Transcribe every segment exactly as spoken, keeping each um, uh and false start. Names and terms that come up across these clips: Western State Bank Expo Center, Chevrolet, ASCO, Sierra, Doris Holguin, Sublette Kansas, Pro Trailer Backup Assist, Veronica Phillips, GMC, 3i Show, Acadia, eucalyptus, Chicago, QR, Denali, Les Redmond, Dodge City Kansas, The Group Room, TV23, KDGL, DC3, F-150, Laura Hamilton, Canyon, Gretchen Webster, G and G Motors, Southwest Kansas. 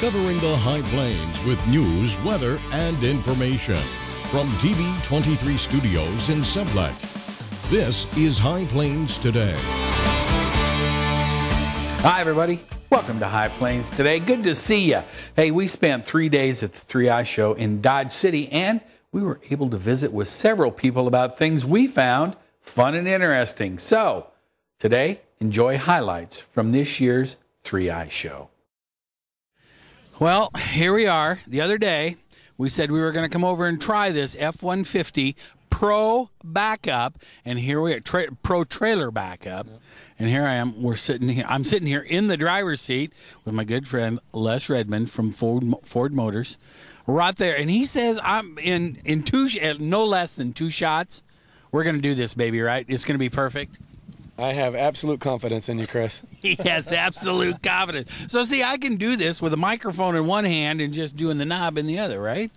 covering the High Plains with news, weather, and information. From T V twenty-three Studios in Sublette, this is High Plains Today. Hi, everybody. Welcome to High Plains Today. Good to see you. Hey, we spent three days at the three I Show in Dodge City, and we were able to visit with several people about things we found fun and interesting. So, today, enjoy highlights from this year's three I Show. Well, here we are. The other day, we said we were going to come over and try this F one fifty Pro Backup, and here we are, tra Pro Trailer Backup. Yep. And here I am. We're sitting here. I'm sitting here in the driver's seat with my good friend Les Redmond from Ford, Ford Motors, right there. And he says, "I'm in in two, no less than two shots. We're going to do this, baby. Right? It's going to be perfect." I have absolute confidence in you, Chris. He has absolute confidence. So, see, I can do this with a microphone in one hand and just doing the knob in the other, right?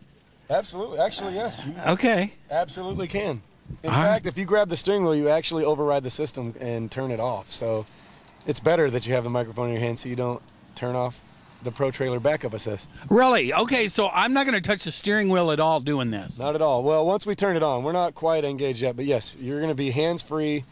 Absolutely. Actually, yes. You okay. Absolutely can. In All fact, right. if you grab the steering wheel, you actually override the system and turn it off. So it's better that you have the microphone in your hand so you don't turn off the Pro Trailer Backup Assist. Really? Okay, so I'm not going to touch the steering wheel at all doing this. Not at all. Well, once we turn it on, we're not quite engaged yet, but yes, you're going to be hands-free.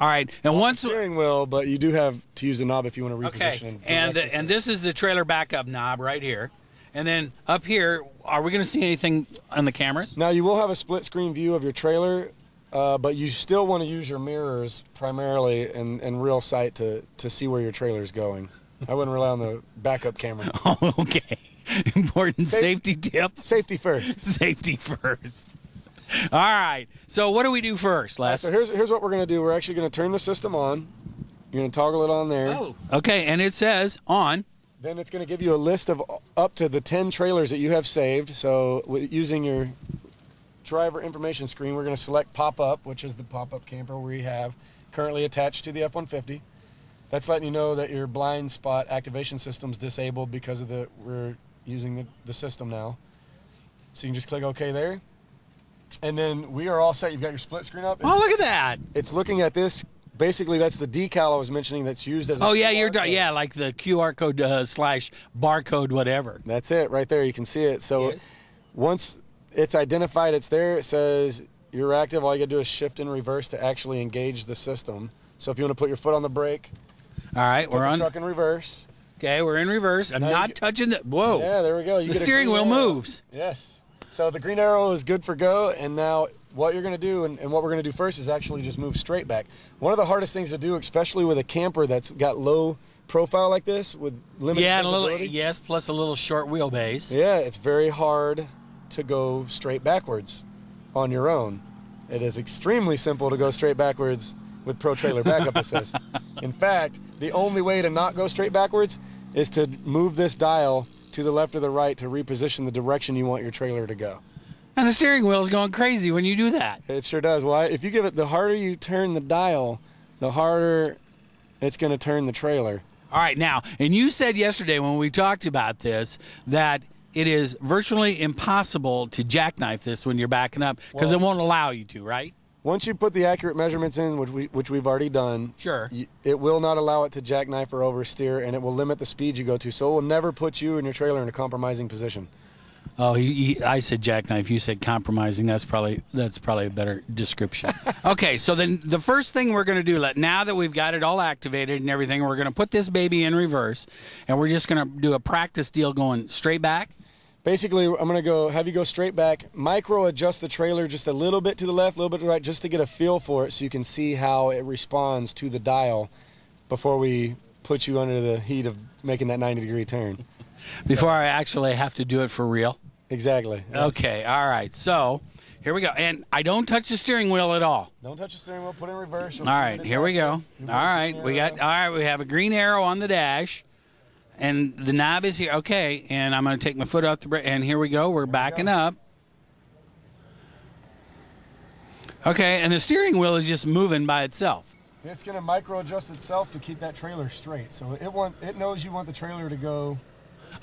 All right, and once steering wheel, but you do have to use the knob if you want to reposition. Okay, and the, and this is the trailer backup knob right here, and then up here, are we going to see anything on the cameras? Now you will have a split screen view of your trailer, uh, but you still want to use your mirrors primarily and and real sight to to see where your trailer is going. I wouldn't rely on the backup camera. Oh, okay. Important Safe, safety tip. Safety first. Safety first. All right. So what do we do first, Les? So here's here's what we're going to do. We're actually going to turn the system on. You're going to toggle it on there. Oh. Okay, and it says on. Then it's going to give you a list of up to the ten trailers that you have saved. So using your driver information screen, we're going to select pop-up, which is the pop-up camper we have currently attached to the F one fifty. That's letting you know that your blind spot activation system's disabled because of the we're using the, the system now. So you can just click OK there. And then we are all set. You've got your split screen up. It's, oh, look at that. It's looking at this. Basically, that's the decal I was mentioning that's used as a Oh, yeah, Q R you're code. Yeah, like the Q R code uh, slash barcode, whatever. That's it right there. You can see it. So yes. Once it's identified it's there, it says you're active. All you got to do is shift and reverse to actually engage the system. So if you want to put your foot on the brake. All right, we're on. Truck in reverse. Okay, we're in reverse. I'm now not get, touching the. Whoa. Yeah, there we go. You the steering wheel moves. Yes. So the green arrow is good for go, and now what you're going to do and, and what we're going to do first is actually just move straight back. One of the hardest things to do, especially with a camper that's got low profile like this, with limited yeah, visibility. A little, yes, plus a little short wheelbase. Yeah, it's very hard to go straight backwards on your own. It is extremely simple to go straight backwards with Pro Trailer Backup Assist. In fact, the only way to not go straight backwards is to move this dial to the left or the right to reposition the direction you want your trailer to go. And the steering wheel is going crazy when you do that. It sure does. Well, if you give it, the harder you turn the dial, the harder it's going to turn the trailer. All right, now, and you said yesterday when we talked about this that it is virtually impossible to jackknife this when you're backing up because well, it won't allow you to, right? Once you put the accurate measurements in, which, we, which we've already done, sure, you, it will not allow it to jackknife or oversteer, and it will limit the speed you go to. So it will never put you and your trailer in a compromising position. Oh, he, he, I said jackknife. You said compromising. That's probably that's probably a better description. Okay, so then the first thing we're going to do, let now that we've got it all activated and everything, we're going to put this baby in reverse, and we're just going to do a practice deal going straight back. Basically, I'm going to go have you go straight back, micro-adjust the trailer just a little bit to the left, a little bit to the right, just to get a feel for it so you can see how it responds to the dial before we put you under the heat of making that ninety-degree turn. Before so. I actually have to do it for real? Exactly. Yes. Okay, all right. So here we go. And I don't touch the steering wheel at all. Don't touch the steering wheel. Put it in reverse. All right, here we go. All right, we got, all right, we have a green arrow on the dash. And the knob is here. Okay, and I'm going to take my foot off the brake. And here we go. We're backing up. Okay, and the steering wheel is just moving by itself. It's going to micro-adjust itself to keep that trailer straight. So it want, it knows you want the trailer to go.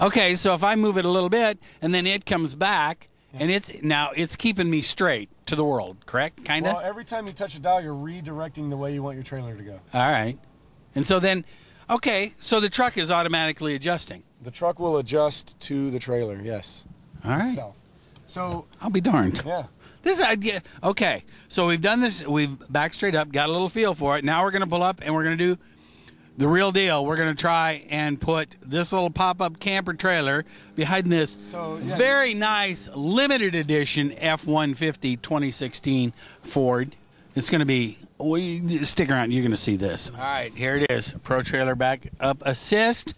Okay, so if I move it a little bit, and then it comes back, yeah. and it's now it's keeping me straight to the world, correct? Kind of? Well, every time you touch a dial, you're redirecting the way you want your trailer to go. All right. And so then... Okay, so the truck is automatically adjusting. The truck will adjust to the trailer, yes. All right. So, so I'll be darned. Yeah. This idea. Okay. So we've done this. We've backed straight up, got a little feel for it. Now we're going to pull up and we're going to do the real deal. We're going to try and put this little pop-up camper trailer behind this so, yeah. very nice limited edition F one fifty twenty sixteen Ford. It's going to be, we, stick around, you're going to see this. All right, here it is. Pro Trailer Backup Assist.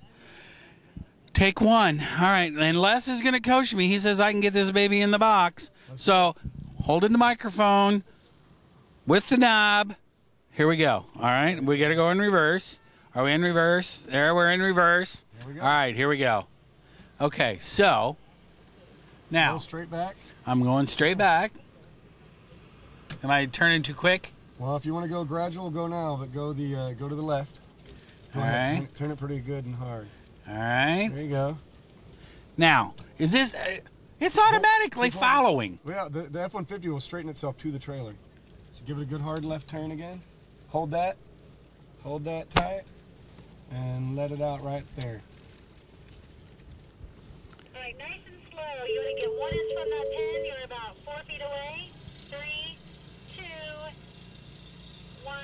Take one. All right, and Les is going to coach me. He says I can get this baby in the box. So holding the microphone with the knob. Here we go. All right, we got to go in reverse. Are we in reverse? There, we're in reverse. We All right, here we go. Okay, so now. Go straight back. I'm going straight back. Am I turning too quick? Well, if you want to go gradual, go now, but go the uh, go to the left. Go All ahead, right. Turn it, turn it pretty good and hard. All right. There you go. Now, is this, uh, it's automatically well, following. Well, the, the F one fifty will straighten itself to the trailer. So give it a good hard left turn again. Hold that. Hold that tight and let it out right there. All right, nice and slow. You want to get one inch from that pin. You're about four feet away. Three, two, one.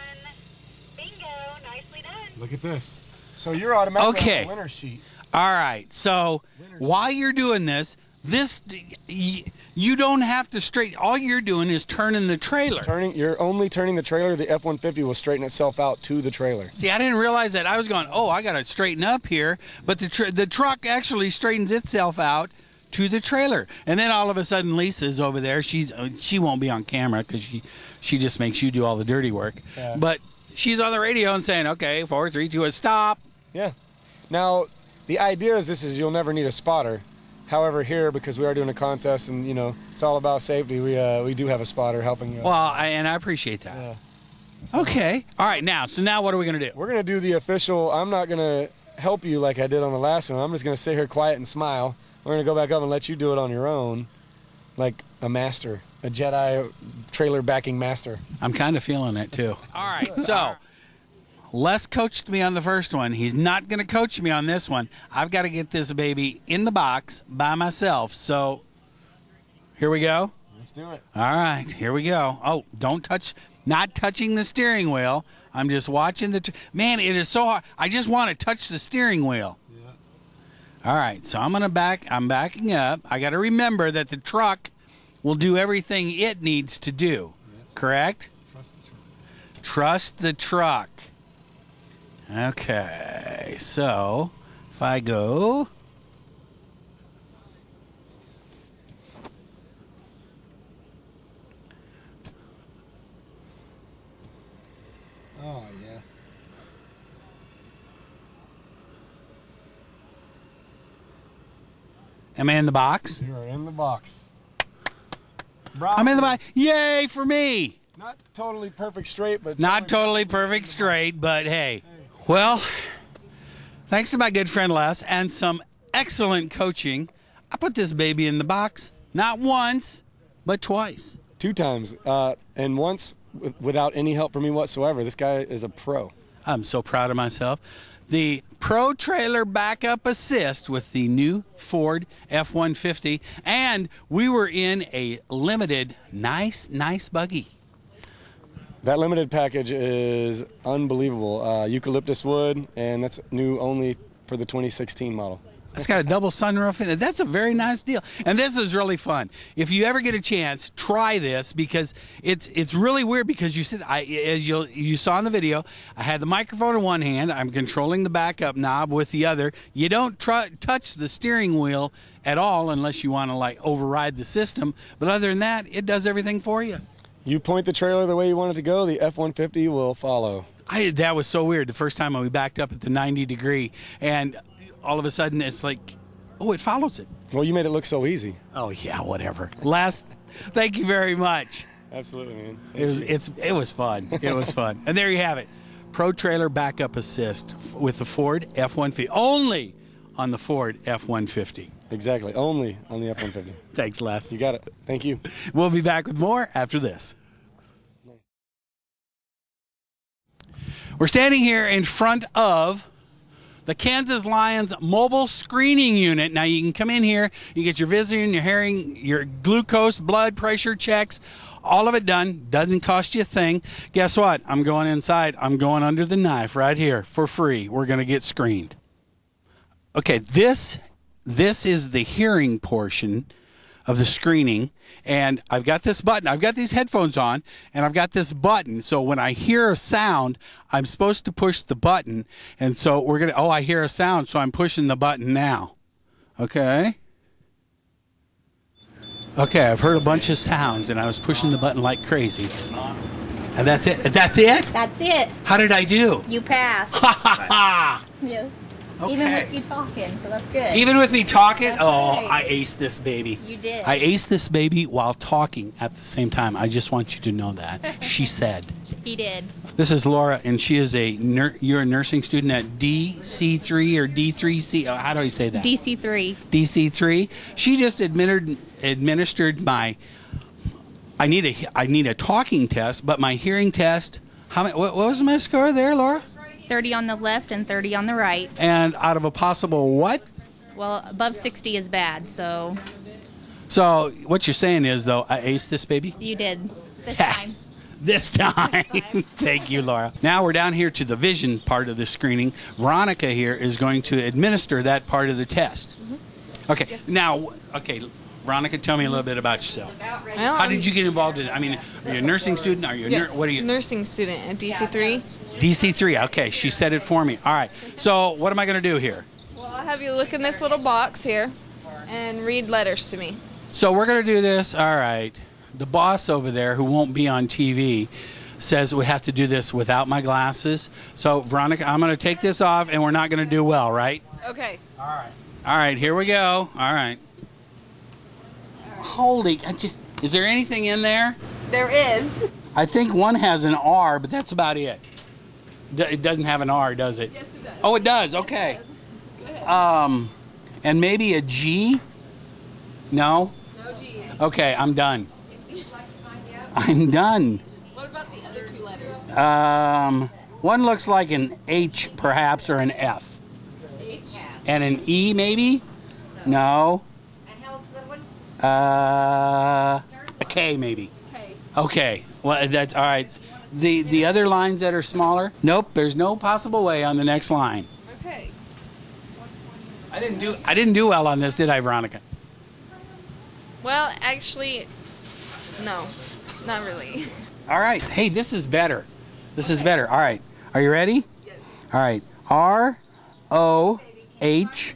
Bingo. Nicely done. Look at this. So you're automatically okay. on the winner sheet. All right. So winner while sheet. You're doing this, this you don't have to straighten. All you're doing is turning the trailer. Turning, you're only turning the trailer. The F one fifty will straighten itself out to the trailer. See, I didn't realize that. I was going, oh, I got to straighten up here. But the tr the truck actually straightens itself out to the trailer. And then all of a sudden, Lisa's over there. She's she won't be on camera because she she just makes you do all the dirty work. Yeah. But she's on the radio and saying, okay, four, three, two, a stop. Yeah. Now the idea is this is you'll never need a spotter. However, here, because we are doing a contest and, you know, it's all about safety, we uh, we do have a spotter helping you. Well, I, and I appreciate that. Yeah. Okay. All right, now, so now what are we going to do? We're going to do the official, I'm not going to help you like I did on the last one. I'm just going to sit here quiet and smile. We're going to go back up and let you do it on your own, like a master, a Jedi trailer backing master. I'm kind of feeling it, too. All right, so Les coached me on the first one. He's not going to coach me on this one. I've got to get this baby in the box by myself. So here we go. Let's do it. All right, here we go. Oh, don't touch, not touching the steering wheel. I'm just watching the, man, it is so hard. I just want to touch the steering wheel. Yeah. All right, so I'm going to back, I'm backing up. I got to remember that the truck will do everything it needs to do, yes. Correct? Trust the truck. Trust the truck. Okay, so if I go, oh yeah, am I in the box? You're in the box. Bravo. I'm in the box. Yay for me! Not totally perfect straight, but not totally perfect straight, but hey. Well, thanks to my good friend Les and some excellent coaching, I put this baby in the box, not once, but twice. Two times, uh, and once w without any help from me whatsoever. This guy is a pro. I'm so proud of myself. The Pro Trailer Backup Assist with the new Ford F one fifty, and we were in a limited, nice, nice buggy. That limited package is unbelievable. Uh, eucalyptus wood, and that's new only for the twenty sixteen model. It's got a double sunroof in it. That's a very nice deal. And this is really fun. If you ever get a chance, try this because it's it's really weird because you said, I, as you you saw in the video, I had the microphone in one hand. I'm controlling the backup knob with the other. You don't try, touch the steering wheel at all unless you want to like override the system. But other than that, it does everything for you. You point the trailer the way you want it to go, the F one fifty will follow. I, that was so weird. The first time we backed up at the ninety degree, and all of a sudden it's like, oh, it follows it. Well, you made it look so easy. Oh, yeah, whatever. Les, thank you very much. Absolutely, man. It was, it's, it was fun. It was fun. And there you have it. Pro Trailer Backup Assist with the Ford F one fifty. Only on the Ford F one fifty. Exactly. Only on the F one fifty. Thanks, Les. You got it. Thank you. We'll be back with more after this. We're standing here in front of the Kansas Lions Mobile Screening Unit. Now, you can come in here, you get your vision, your hearing, your glucose, blood pressure checks, all of it done. Doesn't cost you a thing. Guess what? I'm going inside. I'm going under the knife right here for free. We're going to get screened. Okay, this this is the hearing portion of the screening, and I've got this button. I've got these headphones on, and I've got this button. So when I hear a sound, I'm supposed to push the button. And so we're going to, oh, I hear a sound, so I'm pushing the button now. Okay. Okay, I've heard a bunch of sounds, and I was pushing the button like crazy. And that's it? That's it? That's it. How did I do? You passed. Ha, ha, ha. Yes. Okay. Even with you talking, so that's good. Even with me talking? That's oh, great. I aced this baby. You did. I aced this baby while talking at the same time. I just want you to know that. She said. He did. This is Laura, and she is a nur you're a nursing student at D C three or D three C. Oh, how do I say that? D C three. D C three. She just administered administered my. I need a I need a talking test, but my hearing test. How many, what, what was my score there, Laura? thirty on the left and thirty on the right. And out of a possible what? Well, above sixty is bad, so. So what you're saying is, though, I aced this baby? You did. This yeah. time. This time. This time. Thank you, Laura. Now we're down here to the vision part of the screening. Veronica here is going to administer that part of the test. Mm-hmm. Okay. Yes. Now, okay, Veronica, tell me a little bit about yourself. Well, How I'm, did you get involved in it? I mean, are you a nursing student? Are you a yes, what are you? Nursing student at D C three. D C three, okay, she said it for me. All right, so what am I going to do here? Well, I'll have you look in this little box here and read letters to me. So we're going to do this, all right. The boss over there, who won't be on T V, says we have to do this without my glasses. So, Veronica, I'm going to take this off, and we're not going to do well, right? Okay. All right. All right, here we go. All right. All right. Holy, is there anything in there? There is. I think one has an R, but that's about it. It doesn't have an R, does it? Yes, it does. Oh, it does. Okay. It does. Um, and maybe a G? No? No G. Okay, I'm done. If you'd like to find out. I'm done. What about the other two letters? Um, one looks like an H, perhaps, or an F. H. And an E, maybe? So. No. And how old's that one? Uh, a K, maybe. K. Okay. Well, that's all right. The the other lines that are smaller? Nope, there's no possible way on the next line. Okay. I didn't do I didn't do well on this, did I, Veronica? Well, actually, no, not really. All right. Hey, this is better. This okay. is better. All right. Are you ready? Yes. All right. R O H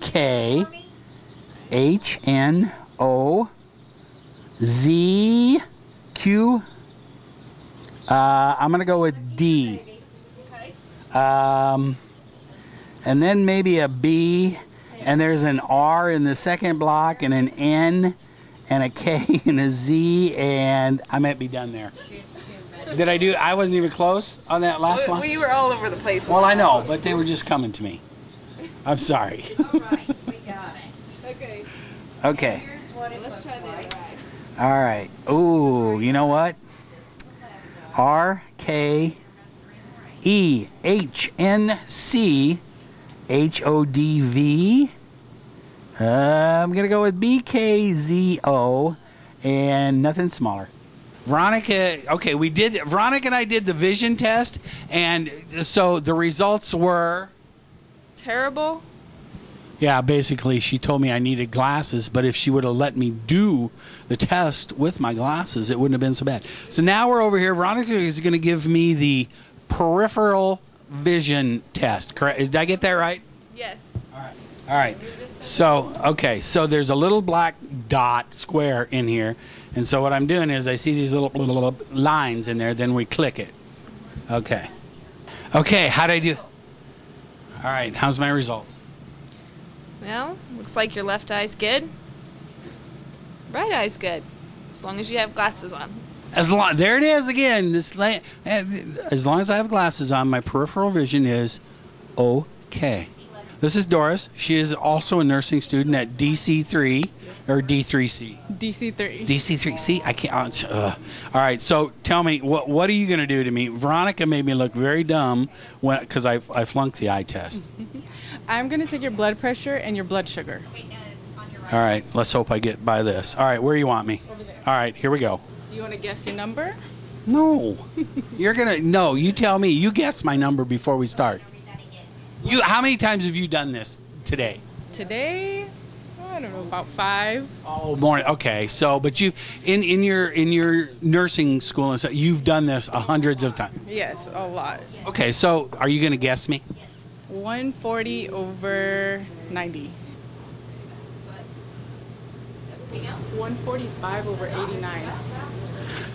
K H N O Z Q. Uh, I'm going to go with D. Um, and then maybe a B. And there's an R in the second block, and an N, and a K, and a Z, and I might be done there. Did I do? I wasn't even close on that last one. We were all over the place. Well, I know, but they were just coming to me. I'm sorry. All right, we got it. Okay. Okay. Here's what it looks like. All right. Ooh, you know what? R K E H N C H O D V. Uh, I'm gonna go with B K Z O, and nothing smaller. Veronica, okay, we did. Veronica and I did the vision test, and so the results were terrible. Yeah, basically, she told me I needed glasses, but if she would have let me do the test with my glasses, it wouldn't have been so bad. So now we're over here. Veronica is going to give me the peripheral vision test, correct? Did I get that right? Yes. All right. All right. So, okay, so there's a little black dot square in here, and so what I'm doing is I see these little, little lines in there, then we click it. Okay. Okay, how'd I do? All right, how's my results? Well, looks like your left eye's good. Right eye's good, as long as you have glasses on. As long, there it is again. This, as long as I have glasses on, my peripheral vision is okay. This is Doris. She is also a nursing student at D C three, or D three C. D C three. D C three. See, I can't. Uh, all right. So tell me, what what are you going to do to me? Veronica made me look very dumb when because I I flunked the eye test. I'm going to take your blood pressure and your blood sugar. All right. Let's hope I get by this. All right. Where you want me? Over there. All right. Here we go. Do you want to guess your number? No. You're gonna no. You tell me. You guess my number before we start. You, how many times have you done this today? Today, I don't know, about five. Oh, morning. Okay, so but you in in your in your nursing school and stuff, you've done this hundreds of times. Yes, a lot. Okay, so are you gonna guess me? One forty over ninety. One forty-five over eighty-nine.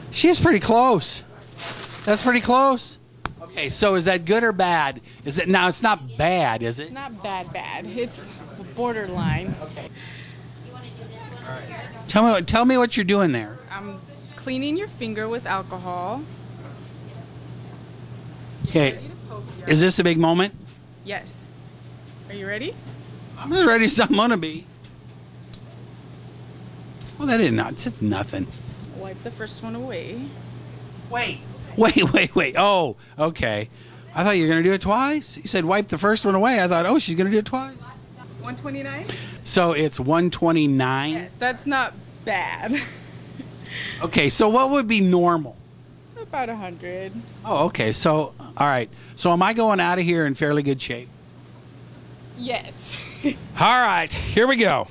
She's pretty close. That's pretty close. Okay, so is that good or bad? Is it now? It's not bad, is it? Not bad, bad. It's borderline. Okay. Tell me, tell me what you're doing there. I'm cleaning your finger with alcohol. Okay. Is this a big moment? Yes. Are you ready? I'm as ready as I'm gonna be. Well, that is not. It's nothing. Wipe the first one away. Wait. Wait, wait, wait. Oh, okay. I thought you were going to do it twice. You said wipe the first one away. I thought, oh, she's going to do it twice. one twenty-nine? So it's one twenty-nine? Yes, that's not bad. Okay, so what would be normal? About one hundred. Oh, okay. So, all right. So am I going out of here in fairly good shape? Yes. All right, here we go.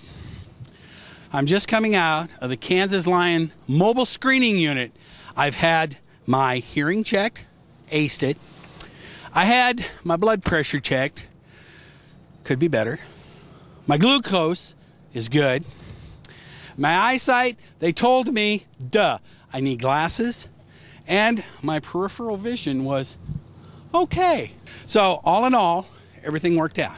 I'm just coming out of the Kansas Lions Mobile Screening Unit. I've had my hearing checked, aced it. I had my blood pressure checked, could be better. My glucose is good. My eyesight, they told me, duh, I need glasses. And my peripheral vision was okay. So all in all, everything worked out.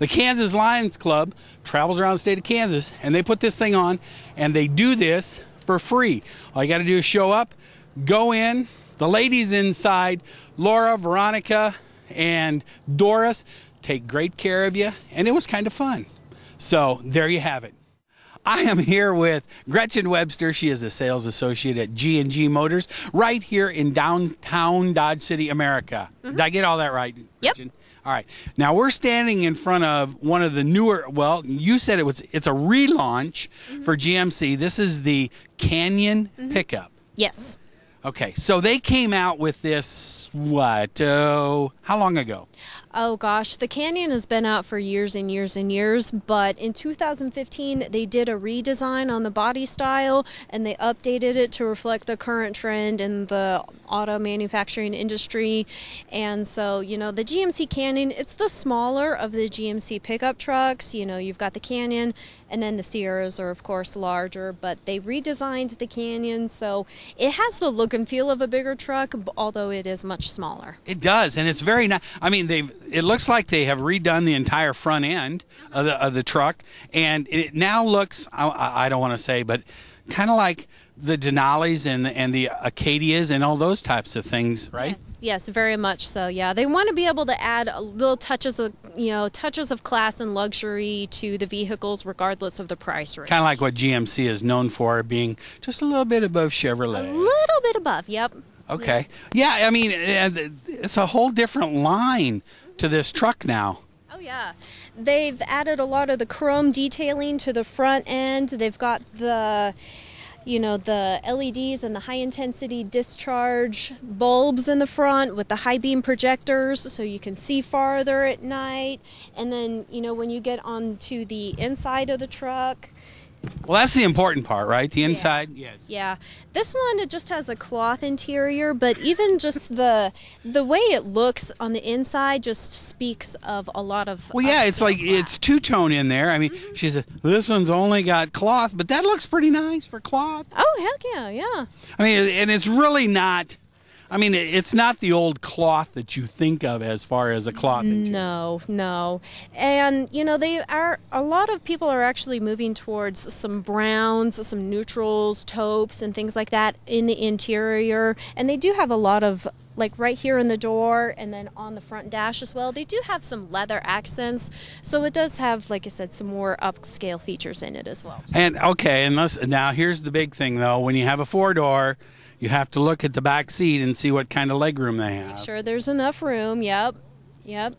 The Kansas Lions Club travels around the state of Kansas and they put this thing on and they do this for free. All you gotta do is show up, go in, the ladies inside, Laura, Veronica, and Doris, take great care of you, and it was kind of fun. So there you have it. I am here with Gretchen Webster. She is a sales associate at G and G Motors right here in downtown Dodge City, America. Mm-hmm. Did I get all that right, Gretchen? Yep. All right. Now we're standing in front of one of the newer, well, you said it was, it's a relaunch mm-hmm. for G M C. This is the Canyon mm-hmm. pickup. Yes. Okay, so they came out with this, what, oh, how long ago? Oh, gosh, the Canyon has been out for years and years and years, but in two thousand fifteen, they did a redesign on the body style, and they updated it to reflect the current trend in the auto manufacturing industry. And so, you know, the G M C Canyon, it's the smaller of the G M C pickup trucks. You know, you've got the Canyon, and then the Sierras are, of course, larger, but they redesigned the Canyon, so it has the look and feel of a bigger truck, although it is much smaller. It does, and it's very nice. I mean, they've it looks like they have redone the entire front end of the, of the truck, and it now looks, I, I don't want to say, but kind of like the Denalis and and the Acadias and all those types of things, right? Yes, yes, very much so. Yeah, they want to be able to add little touches of you know touches of class and luxury to the vehicles, regardless of the price range. Kind of like what G M C is known for, being just a little bit above Chevrolet. A little bit above. Yep. Okay. Yeah, yeah I mean, it's a whole different line to this truck now. Oh yeah. They've added a lot of the chrome detailing to the front end. They've got the you know, the L E Ds and the high intensity discharge bulbs in the front with the high beam projectors so you can see farther at night. And then, you know, when you get onto the inside of the truck. Well, that's the important part, right? The inside, yeah. Yes. Yeah. This one, it just has a cloth interior, but even just the the way it looks on the inside just speaks of a lot of... Well, yeah, it's like, glass. It's two-tone in there. I mean, mm-hmm. She says, this one's only got cloth, but that looks pretty nice for cloth. Oh, heck yeah, yeah. I mean, and it's really not... I mean, it's not the old cloth that you think of as far as a cloth interior. No, no. And, you know, they are, a lot of people are actually moving towards some browns, some neutrals, taupes, and things like that in the interior. And they do have a lot of like right here in the door and then on the front dash as well. They do have some leather accents, so it does have, like I said, some more upscale features in it as well. And okay, and let's, now here's the big thing though, when you have a four-door, you have to look at the back seat and see what kind of legroom they have. Make sure there's enough room, yep, yep.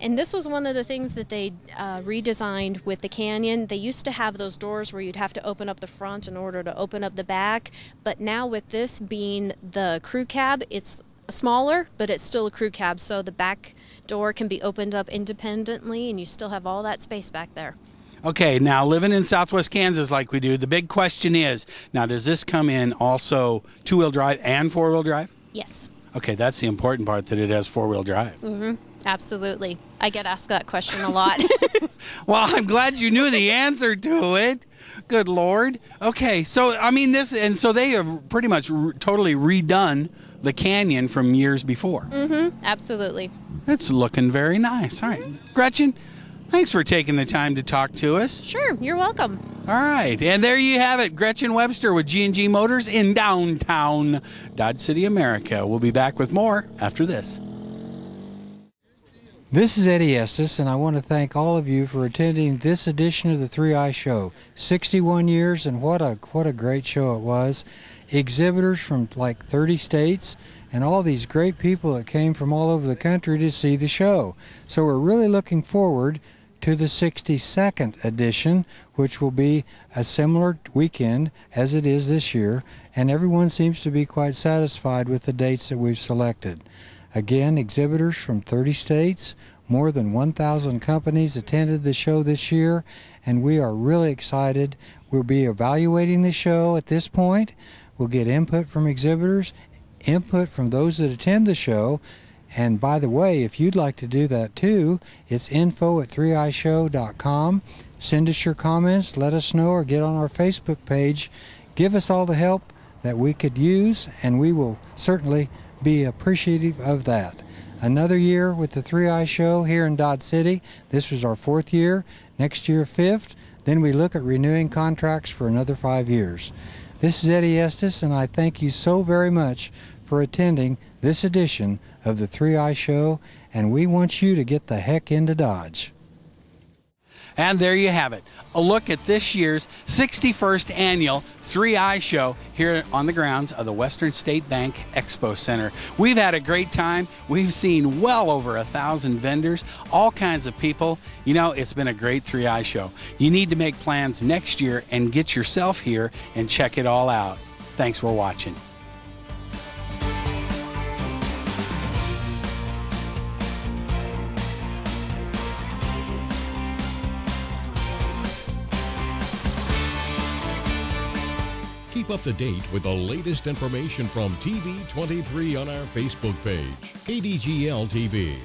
And this was one of the things that they uh, redesigned with the Canyon. They used to have those doors where you'd have to open up the front in order to open up the back. But now with this being the crew cab, it's smaller, but it's still a crew cab. So the back door can be opened up independently, and you still have all that space back there. Okay, now living in Southwest Kansas like we do, the big question is, now does this come in also two-wheel drive and four-wheel drive? Yes. Okay, that's the important part, that it has four-wheel drive. Mm-hmm. Absolutely. I get asked that question a lot. Well, I'm glad you knew the answer to it. Good Lord. Okay, so I mean this, and so they have pretty much re totally redone the Canyon from years before. Mm-hmm, absolutely. It's looking very nice. All right, mm-hmm. Gretchen, thanks for taking the time to talk to us. Sure, you're welcome. All right, and there you have it, Gretchen Webster with G and G Motors in downtown Dodge City, America. We'll be back with more after this. This is Eddie Estes, and I want to thank all of you for attending this edition of the three I Show. sixty-one years, and what a what a great show it was. Exhibitors from like thirty states, and all these great people that came from all over the country to see the show. So we're really looking forward to the sixty-second edition, which will be a similar weekend as it is this year, and everyone seems to be quite satisfied with the dates that we've selected. Again, exhibitors from thirty states, more than one thousand companies attended the show this year, and we are really excited. We'll be evaluating the show at this point. We'll get input from exhibitors, input from those that attend the show, and by the way, if you'd like to do that too, it's info at three i show dot com. Send us your comments, let us know, or get on our Facebook page. Give us all the help that we could use, and we will certainly be appreciative of that. Another year with the three I Show here in Dodge City. This was our fourth year, next year fifth. Then we look at renewing contracts for another five years. This is Eddie Estes, and I thank you so very much for attending this edition of the three I Show, and we want you to get the heck into Dodge. And there you have it, a look at this year's sixty-first annual three I Show here on the grounds of the Western State Bank Expo Center. We've had a great time. We've seen well over a thousand vendors, all kinds of people. You know, it's been a great three I Show. You need to make plans next year and get yourself here and check it all out. Thanks for watching. Keep up to date with the latest information from T V twenty-three on our Facebook page, K D G L T V.